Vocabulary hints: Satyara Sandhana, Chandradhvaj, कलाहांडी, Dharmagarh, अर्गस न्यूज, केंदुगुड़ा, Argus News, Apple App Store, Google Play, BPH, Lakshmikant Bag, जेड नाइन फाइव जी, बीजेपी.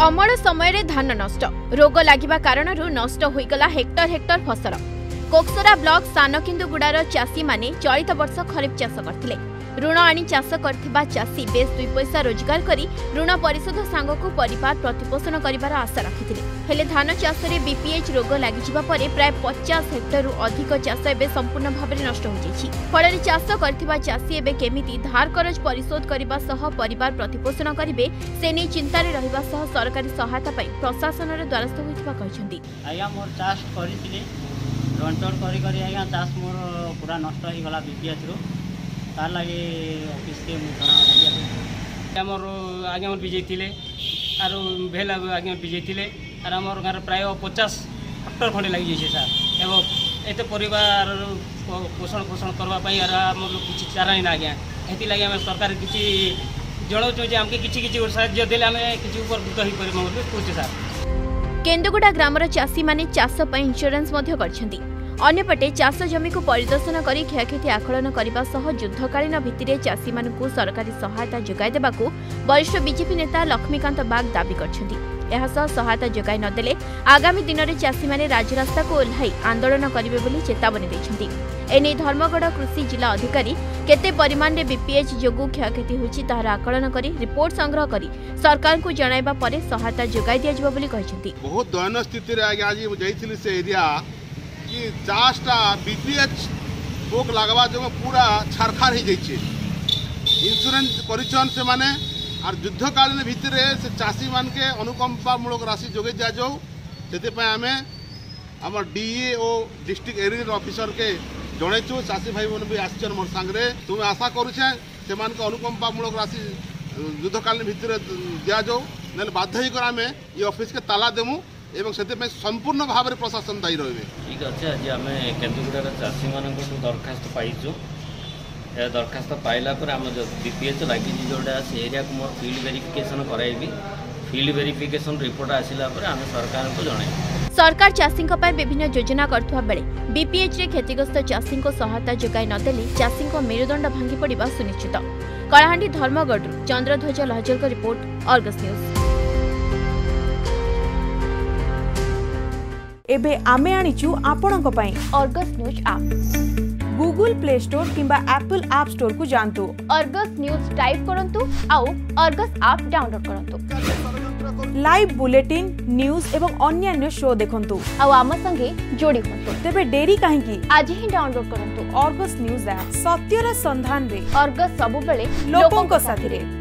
अमल समय धान नष्ट रोग लगे कारण नष्ट होगला हेक्टर हेक्टर फसल। कोकसरा ब्लॉक सानकिंदुगुड़ार चाषी माने चलित वर्ष खरीफ चाष करथिले। ऋण आनी चाष करथिबा चाषी बेस 2 पैसा रोजगार करी ऋण परिशोध सांगको परिवार प्रतिपोषण करिवार आशा राखिथिले। हेले धान चाष रे बीपीएच रोग लागि जिबा परे प्राय 50 हेक्टर अधिक चाष एबे संपूर्ण भाबरे नष्ट हो जैछि। फळरे चाष करथिबा चाषी एबे केमिति धार करज परिशोध करिबा सह परिवार प्रतिपोषण करिवे से नै चिंता रे रहिबा सह सरकारी सहायता पई प्रशासन रे द्वारस्थ होइथिबा कहिसंती। आया मोर चाष करिथिले रंटन करी करी आया चाष मोर पूरा नष्ट हो गला बीपीएच रो तार लगे ऑफिस के मुझे मोर आगे विजय थे आर भेल आगे विजय थे आर आम गाँव प्राय 50 हेक्टर खंडे लग जाइए सार एवं एत परिवार पोषण पोषण करवाई आम किसी चारा नहीं आज्ञा एथी लगे आम सरकार किसी जनाऊँ आमको किसी किसी साहय दे आम किसी उपकृत हो पारे कहे सार। केंदुगुड़ा ग्रामर चाषी माने चाष पर इंश्योरेंस अन्यपटे चाष जमी को परिदर्शन कर क्षयक्षति आकलन करने सह युद्धकालीन भित्तिरे चाषी मानू सरकारी सहायता जोगाई देबाकू वरिष्ठ बीजेपी नेता लक्ष्मीकांत बाग दाबी करछन्ती। सहायता जोगाई नदेले आगामी दिन में चाषी माने राजरास्ता को ओह्लाई आंदोलन करिवे बोली चेतावनी दैछन्ती। एने धर्मगढ़ कृषि जिला अधिकारी केते परिमाण रे बीपीएच जोगु क्षयक्षति होछि तार आकलन करी रिपोर्ट संग्रह करी सरकार को जणाइबा परे सहायता जोगाई दिया जइबो बोली कहिसंती। बहुत दयनीय स्थिति रे आगे आज जइथिलि से एरिया कि चाषटा बीपीएच रोग लागवा जो पूरा छारखार हो जाइए। इंश्योरेंस करिछन से माने आर युद्धकालीन भितर से चाषी मान के अनुकंपामूलक राशि जोगे दिया जाऊ से आम आम D A O district aerial officer के जड़ेचु चाषी भाई बहन भी आसन मोर सांगे तुम आशा करुचे से अनुकंपामूलक राशि युद्धकालीन भितर दि जाऊ ना बाध्य आम ये ऑफिस के ताला देमु एवं से संपूर्ण भाव में प्रशासन दायी रही। ठीक अच्छे आज आम केंदुगुड़ा चाषी मान दरखास्त पाइचु दरखास्त पाइला आम जो बीपीएच लगी जोटा से एरिया को मोर फिल्ड वेरिफिकेसन कराइबी फिल्ड वेरिफिकेसन रिपोर्ट आसला आम सरकार को जन सरकार चाषी विभिन्न योजना करथुवा बेले बीपीएच रे क्षतिग्रस्त चाषी को सहायता जोगाई नदेले चाषी मेरुदंड भांगी पड़ा सुनिश्चित। कलाहांडी धर्मगढ़ चंद्रध्वज लहजर का रिपोर्ट आर्गस न्यूज। एबे आमे आनिचु आपणक पई अर्गस न्यूज app Google Play Store किंबा एप्पल ऐप स्टोर को जानतु। अर्गस न्यूज टाइप करंतु आउ अर्गस ऐप डाउनलोड करंतु। लाइव बुलेटिन न्यूज एवं अन्य शो देखंतु आउ आम संगे जोडी होंतु। तबे डेरी काहे की आज ही डाउनलोड करंतु अर्गस न्यूज ऐप। सत्यर संधान रे अर्गस सब बेले लोकन को साथी रे।